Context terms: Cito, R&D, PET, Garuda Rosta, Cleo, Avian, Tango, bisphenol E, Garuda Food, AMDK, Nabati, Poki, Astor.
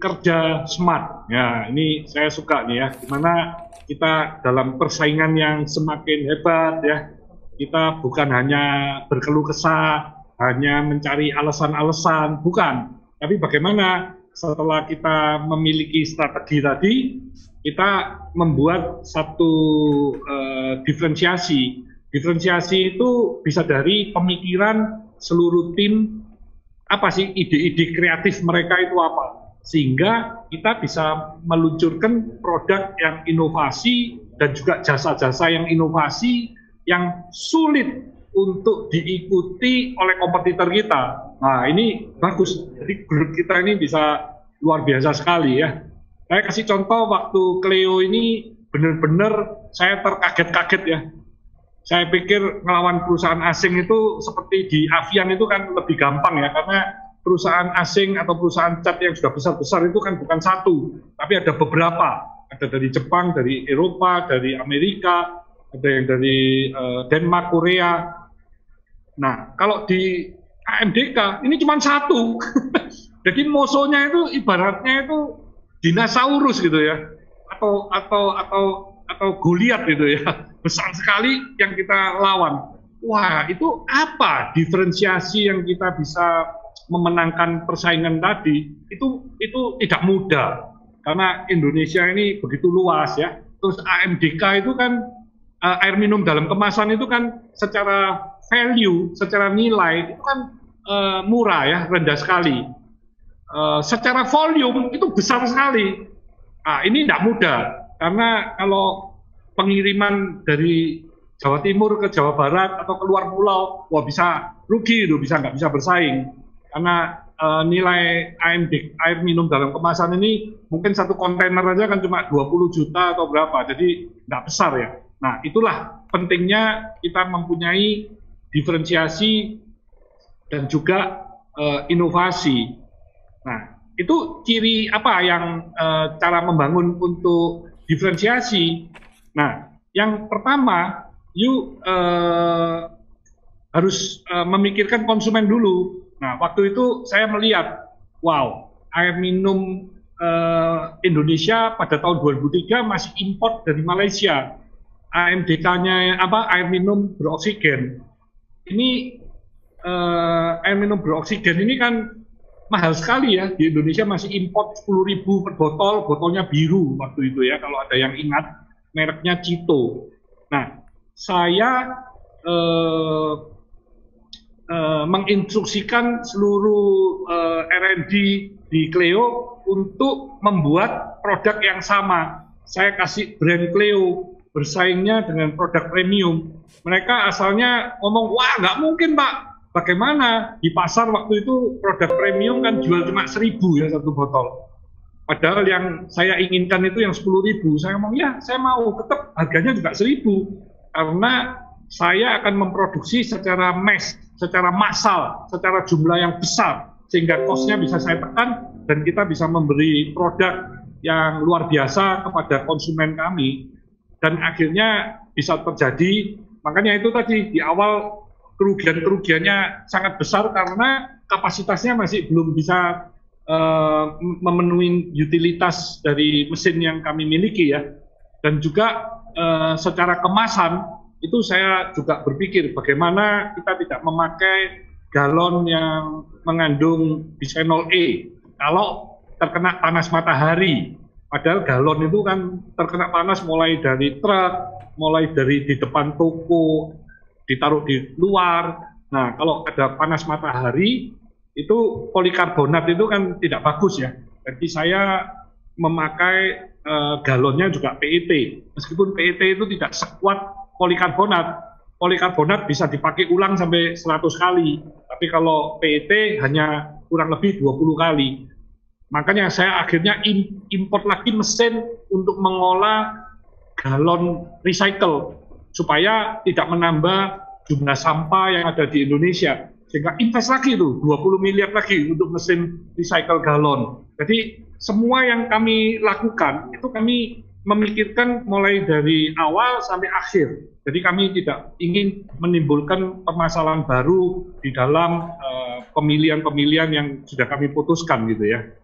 Kerja smart. Ya, ini saya suka nih ya, dimana kita dalam persaingan yang semakin hebat ya, kita bukan hanya berkeluh kesah, hanya mencari alasan-alasan, bukan. Tapi bagaimana setelah kita memiliki strategi tadi, kita membuat satu diferensiasi. Diferensiasi itu bisa dari pemikiran seluruh tim, apa sih ide-ide kreatif mereka itu apa. Sehingga kita bisa meluncurkan produk yang inovasi dan juga jasa-jasa yang inovasi yang sulit untuk diikuti oleh kompetitor kita. Nah, ini bagus. Jadi grup kita ini bisa luar biasa sekali ya. Saya kasih contoh waktu Cleo ini benar-benar saya terkaget-kaget ya. Saya pikir ngelawan perusahaan asing itu seperti di Avian itu kan lebih gampang ya, karena perusahaan asing atau perusahaan cat yang sudah besar-besar itu kan bukan satu, tapi ada beberapa. Ada dari Jepang, dari Eropa, dari Amerika, ada yang dari Denmark, Korea. Nah, kalau di AMDK ini cuma satu. Jadi musuhnya itu ibaratnya itu dinosaurus gitu ya, atau Goliat gitu ya, besar sekali yang kita lawan. Wah, itu apa diferensiasi yang kita bisa memenangkan persaingan tadi? Itu tidak mudah karena Indonesia ini begitu luas ya. Terus AMDK itu kan air minum dalam kemasan itu kan secara value, secara nilai itu kan murah ya, rendah sekali. Secara volume itu besar sekali. Nah, ini tidak mudah karena kalau pengiriman dari Jawa Timur ke Jawa Barat atau keluar pulau, wah bisa rugi itu, bisa nggak bisa bersaing. Karena nilai AMDK, air minum dalam kemasan ini mungkin satu kontainer aja kan cuma 20 juta atau berapa, jadi nggak besar ya. Nah, itulah pentingnya kita mempunyai diferensiasi dan juga inovasi. Nah, itu ciri apa yang cara membangun untuk diferensiasi. Nah, yang pertama, you harus memikirkan konsumen dulu. Nah, waktu itu saya melihat, wow, air minum Indonesia pada tahun 2003 masih import dari Malaysia. AMDK-nya apa? Air minum beroksigen. Ini air minum beroksigen ini kan mahal sekali ya, di Indonesia masih import 10.000 per botol, botolnya biru waktu itu ya, kalau ada yang ingat, mereknya Cito. Nah, saya menginstruksikan seluruh R&D di Cleo untuk membuat produk yang sama. Saya kasih brand Cleo bersaingnya dengan produk premium. Mereka asalnya ngomong, wah nggak mungkin Pak, bagaimana di pasar waktu itu produk premium kan jual cuma 1.000 ya satu botol. Padahal yang saya inginkan itu yang 10.000. Saya ngomong ya saya mau tetap harganya juga 1.000 karena saya akan memproduksi secara mass, secara massal, secara jumlah yang besar, sehingga cost-nya bisa saya tekan dan kita bisa memberi produk yang luar biasa kepada konsumen kami dan akhirnya bisa terjadi. Makanya itu tadi di awal kerugian-kerugiannya sangat besar karena kapasitasnya masih belum bisa memenuhi utilitas dari mesin yang kami miliki ya. Dan juga secara kemasan itu saya juga berpikir bagaimana kita tidak memakai galon yang mengandung bisphenol E kalau terkena panas matahari. Padahal galon itu kan terkena panas mulai dari truk, mulai dari di depan toko, ditaruh di luar. Nah, kalau ada panas matahari, itu polikarbonat itu kan tidak bagus ya. Jadi saya memakai galonnya juga PET. Meskipun PET itu tidak sekuat polikarbonat, polikarbonat bisa dipakai ulang sampai 100 kali, tapi kalau PET hanya kurang lebih 20 kali. Makanya saya akhirnya import lagi mesin untuk mengolah galon recycle, supaya tidak menambah jumlah sampah yang ada di Indonesia. Sehingga invest lagi itu, 20 miliar lagi untuk mesin recycle galon. Jadi semua yang kami lakukan, itu kami memikirkan mulai dari awal sampai akhir. Jadi kami tidak ingin menimbulkan permasalahan baru di dalam pemilihan-pemilihan yang sudah kami putuskan gitu ya.